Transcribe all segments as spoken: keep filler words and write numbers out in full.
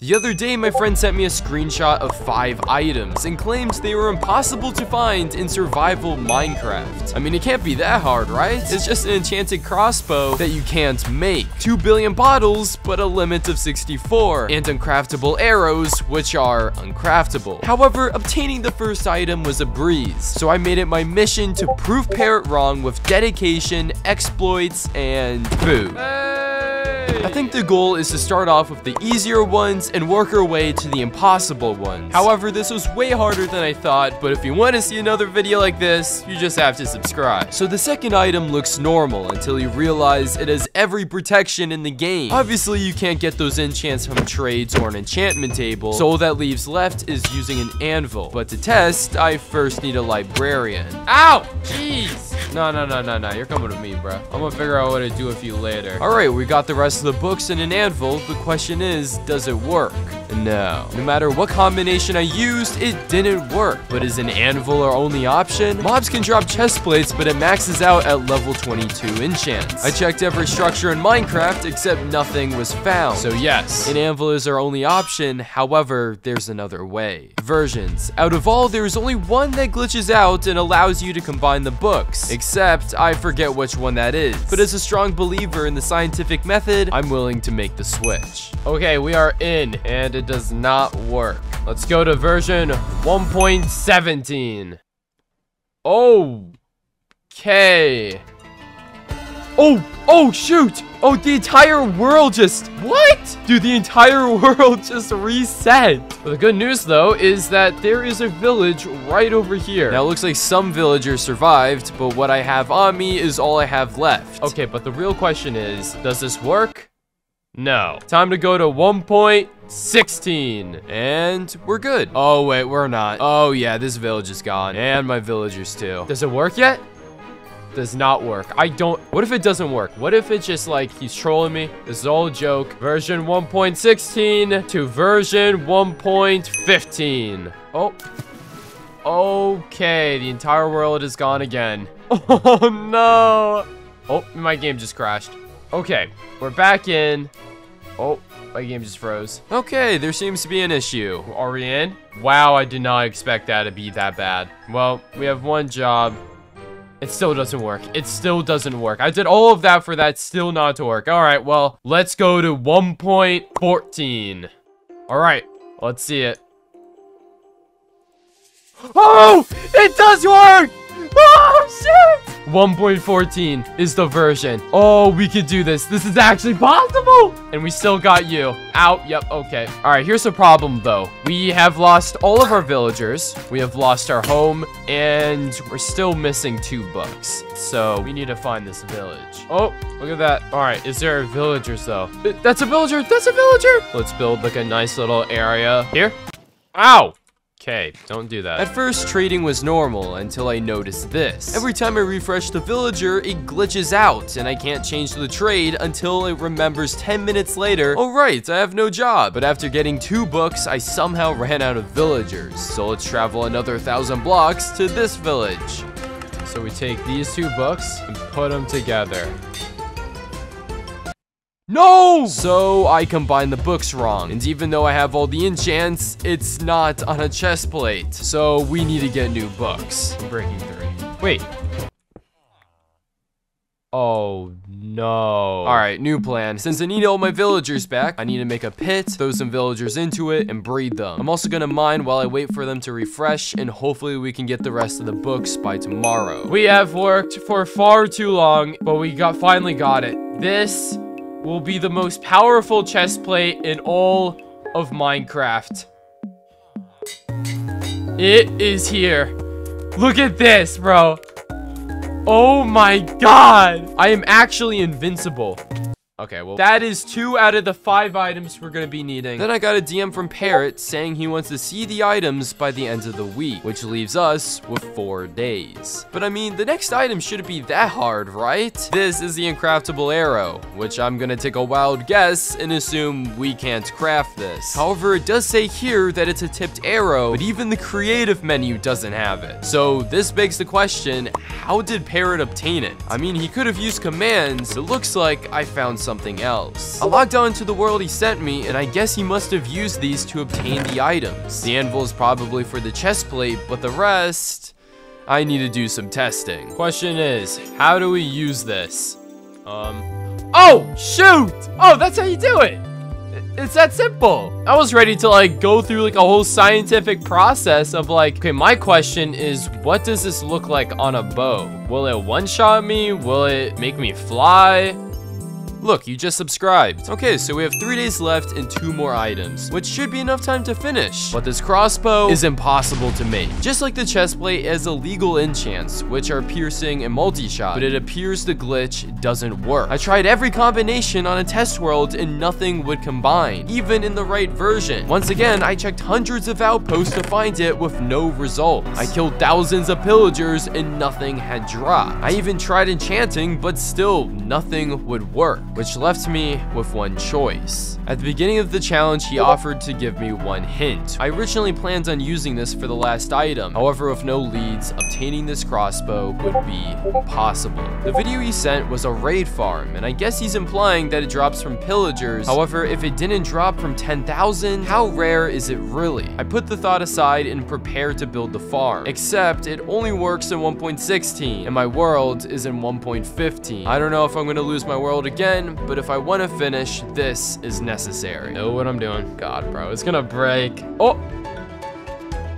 The other day, my friend sent me a screenshot of five items and claims they were impossible to find in survival Minecraft. I mean, it can't be that hard, right? It's just an enchanted crossbow that you can't make, two billion bottles, but a limit of sixty-four, and uncraftable arrows, which are uncraftable. However, obtaining the first item was a breeze, so I made it my mission to prove Parrot wrong with dedication, exploits, and food. I think the goal is to start off with the easier ones and work our way to the impossible ones. However, this was way harder than I thought, but if you want to see another video like this, you just have to subscribe. So the second item looks normal until you realize it has every protection in the game. Obviously, you can't get those enchants from trades or an enchantment table, so all that leaves left is using an anvil. But to test, I first need a librarian. Ow! Jeez! No, no, no, no, no. You're coming with me, bro. I'm gonna figure out what to do with you later. All right, we got the rest of the books and an anvil. The question is, does it work? No. No matter what combination I used, it didn't work. But is an anvil our only option? Mobs can drop chest plates, but it maxes out at level twenty-two enchants. I checked every structure in Minecraft, except nothing was found. So yes, an anvil is our only option. However, there's another way. Versions. Out of all, there is only one that glitches out and allows you to combine the books. Except, I forget which one that is. But as a strong believer in the scientific method, I'm willing to make the switch. Okay, we are in, and it does not work. Let's go to version one point seventeen. Oh, okay. Oh, oh, shoot. Oh, the entire world just... What? Dude, the entire world just reset. Well, the good news, though, is that there is a village right over here. Now, it looks like some villagers survived, but what I have on me is all I have left. Okay, but the real question is, does this work? No. Time to go to one point sixteen, and we're good. Oh, wait, we're not. Oh, yeah, this village is gone, and my villagers, too. Does it work yet? Does not work. I don't... What if it doesn't work? What if it's just like, he's trolling me? This is all a joke. Version one point sixteen to version one point fifteen. Oh. Okay, the entire world is gone again. Oh, no. Oh, my game just crashed. Okay, we're back in. Oh, my game just froze. Okay, there seems to be an issue. Are we in? Wow, I did not expect that to be that bad. Well, we have one job. It still doesn't work. It still doesn't work. I did all of that for that still not to work. All right, well, let's go to one point fourteen. All right, let's see it. Oh, it does work! Oh, shit! one point fourteen is the version. Oh, we could do this. This is actually possible. And we still got you. Out. Yep. Okay. All right. Here's the problem, though. We have lost all of our villagers. We have lost our home. And we're still missing two books. So we need to find this village. Oh, look at that. All right. Is there a villagers, though? That's a villager. That's a villager. Let's build, like, a nice little area here. Ow. Okay, don't do that. At first, trading was normal until I noticed this. Every time I refresh the villager, it glitches out, and I can't change the trade until it remembers ten minutes later, oh right, I have no job. But after getting two books, I somehow ran out of villagers. So let's travel another thousand blocks to this village. So we take these two books and put them together. No! So I combined the books wrong, and even though I have all the enchants, it's not on a chest plate. So we need to get new books. I'm breaking three. Wait. Oh no. All right, new plan. Since I need all my villagers back, I need to make a pit, throw some villagers into it, and breed them. I'm also gonna mine while I wait for them to refresh, and hopefully we can get the rest of the books by tomorrow. We have worked for far too long, but we got finally got it. This will be the most powerful chest plate in all of Minecraft. It is here. Look at this, bro. Oh my god. I am actually invincible. Okay, well, that is two out of the five items we're gonna be needing. Then I got a D M from Parrot saying he wants to see the items by the end of the week, which leaves us with four days. But I mean, the next item shouldn't be that hard, right? This is the uncraftable arrow, which I'm gonna take a wild guess and assume we can't craft this. However, it does say here that it's a tipped arrow, but even the creative menu doesn't have it. So this begs the question, how did Parrot obtain it? I mean, he could have used commands. It looks like I found something else. I logged on to the world he sent me, and I guess he must have used these to obtain the items. The anvil is probably for the chest plate, but the rest, I need to do some testing. Question is, how do we use this? Um, oh, shoot! Oh, that's how you do it! It's that simple. I was ready to like go through like a whole scientific process of like, okay, my question is, what does this look like on a bow? Will it one-shot me? Will it make me fly? Look, you just subscribed. Okay, so we have three days left and two more items, which should be enough time to finish. But this crossbow is impossible to make. Just like the chest plate has illegal enchants, which are piercing and multi-shot, but it appears the glitch doesn't work. I tried every combination on a test world and nothing would combine, even in the right version. Once again, I checked hundreds of outposts to find it with no results. I killed thousands of pillagers and nothing had dropped. I even tried enchanting, but still nothing would work, which left me with one choice. At the beginning of the challenge, he offered to give me one hint. I originally planned on using this for the last item. However, with no leads, obtaining this crossbow would be impossible. The video he sent was a raid farm, and I guess he's implying that it drops from pillagers. However, if it didn't drop from ten thousand, how rare is it really? I put the thought aside and prepared to build the farm, except it only works in one point sixteen, and my world is in one point fifteen. I don't know if I'm gonna lose my world again, but if I want to finish, this is necessary. Know what I'm doing. God, bro, it's gonna break. Oh,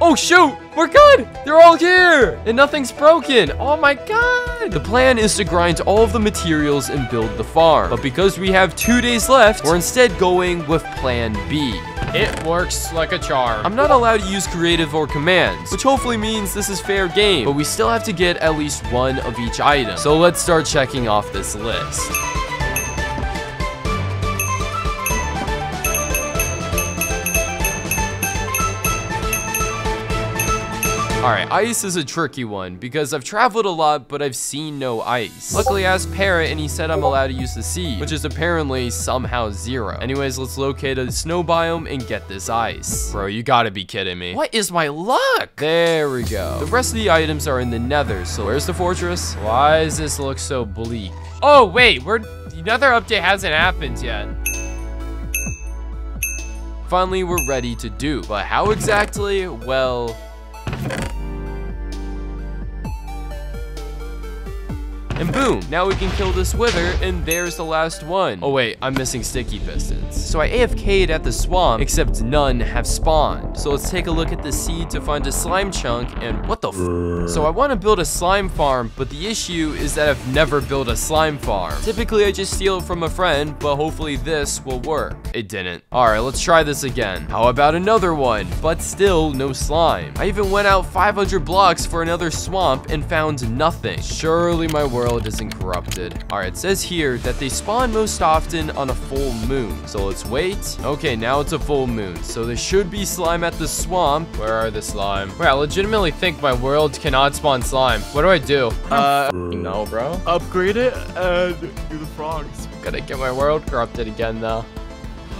oh shoot, we're good. They're all here and nothing's broken. Oh my God. The plan is to grind all of the materials and build the farm, but because we have two days left, we're instead going with plan B. It works like a charm. I'm not allowed to use creative or commands, which hopefully means this is fair game, but we still have to get at least one of each item. So let's start checking off this list. All right, ice is a tricky one because I've traveled a lot, but I've seen no ice. Luckily, I asked Parrot and he said I'm allowed to use the sea, which is apparently somehow zero. Anyways, let's locate a snow biome and get this ice. Bro, you gotta be kidding me. What is my luck? There we go. The rest of the items are in the nether, so where's the fortress? Why does this look so bleak? Oh, wait, we're another update hasn't happened yet. Finally, we're ready to do, but how exactly? Well, and boom, now we can kill this wither, and there's the last one. Oh wait, I'm missing sticky pistons. So I A F K'd at the swamp, except none have spawned. So let's take a look at the seed to find a slime chunk, and what the f? So I want to build a slime farm, but the issue is that I've never built a slime farm. Typically I just steal it from a friend, but hopefully this will work. It didn't. Alright, let's try this again. How about another one? But still no slime. I even went out five hundred blocks for another swamp and found nothing. Surely my world isn't corrupted. All right, it says here that they spawn most often on a full moon. So let's wait. Okay, now it's a full moon. So there should be slime at the swamp. Where are the slime? Wait, I legitimately think my world cannot spawn slime. What do I do? Uh, no, bro. Upgrade it and do the frogs. Gotta get my world corrupted again, though.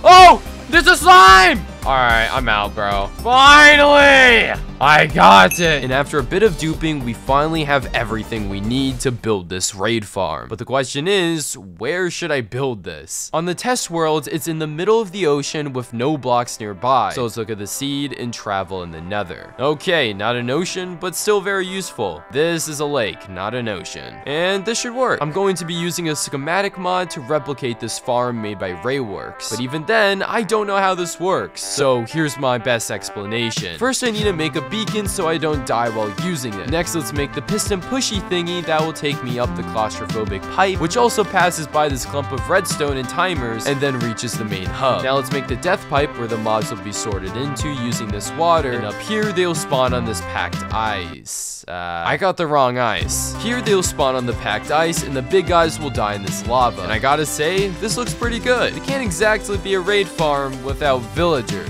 Oh, there's a slime! All right, I'm out, bro. Finally! I got it! And after a bit of duping, we finally have everything we need to build this raid farm. But the question is, where should I build this? On the test world, it's in the middle of the ocean with no blocks nearby. So let's look at the seed and travel in the nether. Okay, not an ocean, but still very useful. This is a lake, not an ocean. And this should work. I'm going to be using a schematic mod to replicate this farm made by RaysWorks. But even then, I don't know how this works. So here's my best explanation. First, I need to make a beacon so I don't die while using it. Next, let's make the piston pushy thingy that will take me up the claustrophobic pipe, which also passes by this clump of redstone and timers and then reaches the main hub. Now let's make the death pipe where the mobs will be sorted into using this water, and up here they'll spawn on this packed ice. Uh, I got the wrong ice. Here they'll spawn on the packed ice and the big guys will die in this lava. And I gotta say, this looks pretty good. It can't exactly be a raid farm without villagers.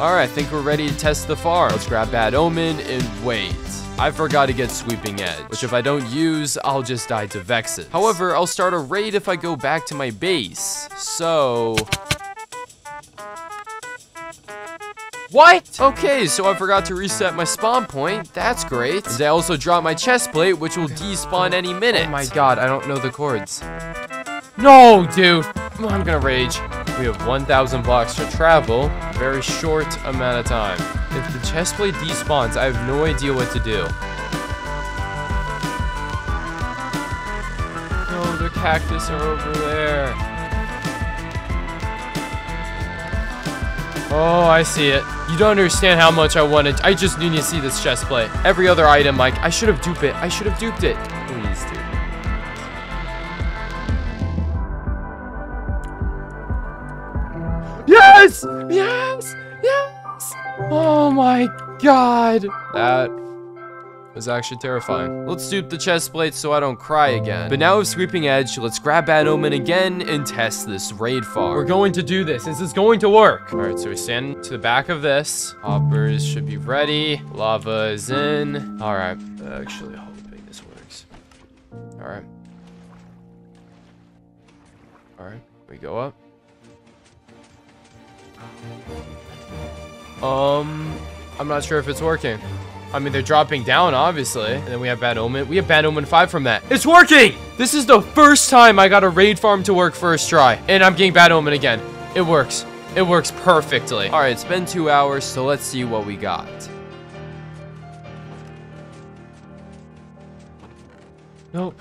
All right, I think we're ready to test the farm. Let's grab Bad Omen and wait. I forgot to get Sweeping Edge, which if I don't use, I'll just die to Vexes. However, I'll start a raid if I go back to my base. So What? Okay, so I forgot to reset my spawn point. That's great. And I also dropped my chest plate, which will despawn any minute. Oh my god, I don't know the chords. No, dude. I'm gonna rage. We have one thousand blocks to travel. A very short amount of time. If the chest plate despawns, I have no idea what to do. No, the cactus are over there. Oh, I see it. You don't understand how much I wanted. I just need to see this chest plate. Every other item, like, I should have duped it. I should have duped it. Please, dude. Yes! Yes! Yes! Oh my god! That was actually terrifying. Let's dupe the chest plate so I don't cry again. But now with Sweeping Edge, let's grab Bad Omen again and test this raid farm. We're going to do this. This is going to work. All right, so we stand to the back of this. Hoppers should be ready. Lava is in. All right. Actually, hoping this works. All right. All right, we go up. Um, I'm not sure if it's working. I mean, they're dropping down, obviously. And then we have Bad Omen. We have Bad Omen five from that. It's working! This is the first time I got a raid farm to work first try. And I'm getting Bad Omen again. It works. It works perfectly. All right, it's been two hours, so let's see what we got. Nope.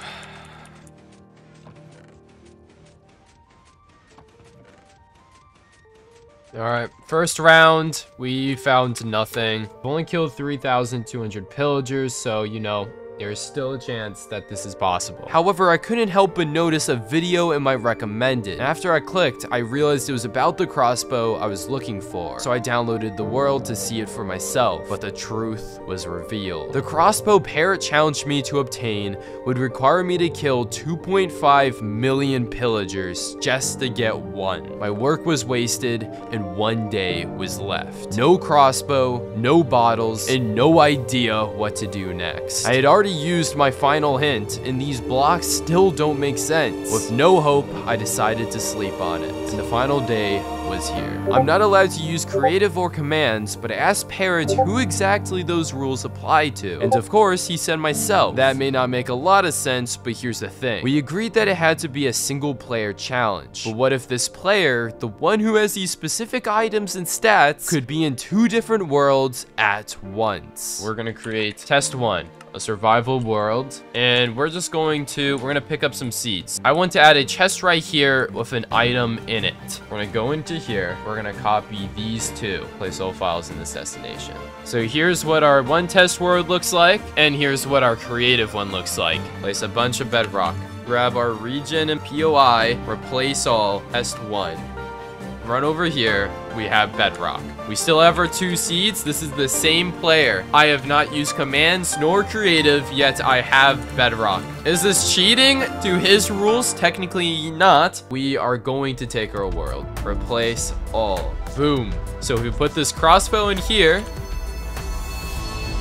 Alright, first round, we found nothing. We've only killed three thousand two hundred pillagers, so, you know, there's still a chance that this is possible. However, I couldn't help but notice a video in my recommended. And after I clicked, I realized it was about the crossbow I was looking for. So I downloaded the world to see it for myself, but the truth was revealed. The crossbow Parrot challenged me to obtain would require me to kill two point five million pillagers just to get one. My work was wasted and one day was left. No crossbow, no bottles, and no idea what to do next. I had already used my final hint, and these blocks still don't make sense. With no hope, I decided to sleep on it, and the final day was here. I'm not allowed to use creative or commands, but I asked Parrot who exactly those rules apply to, and of course, he said myself. That may not make a lot of sense, but here's the thing. We agreed that it had to be a single-player challenge, but what if this player, the one who has these specific items and stats, could be in two different worlds at once? We're gonna create test one. A survival world, and we're just going to we're gonna pick up some seeds. I want to add a chest right here with an item in it. We're gonna go into here, we're gonna copy these two, place all files in this destination. So here's what our one test world looks like, and here's what our creative one looks like. Place a bunch of bedrock, grab our region and P O I, replace all test one. Run over here, we have bedrock. We still have our two seeds. This is the same player. I have not used commands nor creative, yet I have bedrock. Is this cheating to his rules? Technically not. We are going to take our world. Replace all. Boom. So if we put this crossbow in here,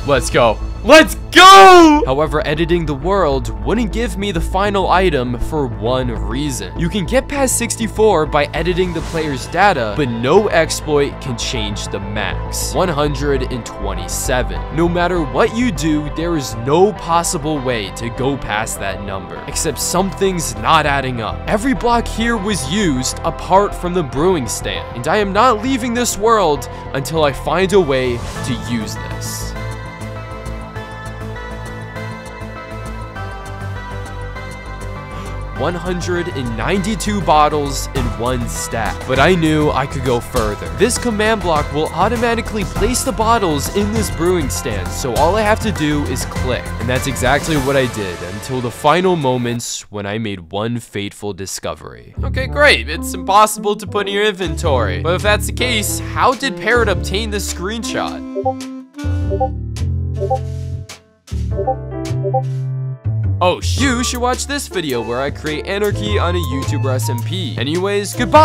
let's go. Let's go! However, editing the world wouldn't give me the final item for one reason. You can get past sixty-four by editing the player's data, but no exploit can change the max, one hundred twenty-seven. No matter what you do, there is no possible way to go past that number, except something's not adding up. Every block here was used apart from the brewing stand, and I am not leaving this world until I find a way to use this. one hundred ninety-two bottles in one stack, but I knew I could go further. This command block will automatically place the bottles in this brewing stand, so all I have to do is click. And that's exactly what I did until the final moments when I made one fateful discovery. Okay, great. It's impossible to put in your inventory. But if that's the case, how did Parrot obtain this screenshot? Oh, you should watch this video where I create anarchy on a YouTuber S M P. Anyways, goodbye!